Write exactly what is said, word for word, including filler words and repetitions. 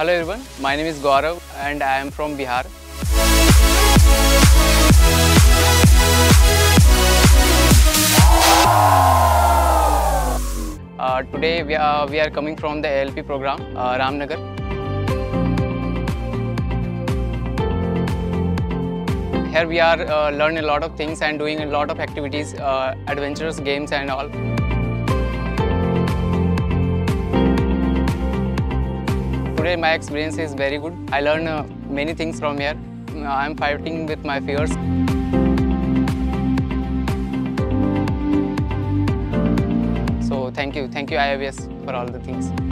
Hello everyone, my name is Gaurav and I am from Bihar. Uh, today we are, we are coming from the A L P program, uh, Ramnagar. Here we are uh, learning a lot of things and doing a lot of activities, uh, adventurous games and all. Today my experience is very good. I learned uh, many things from here. I am fighting with my fears. So thank you, thank you I A B S for all the things.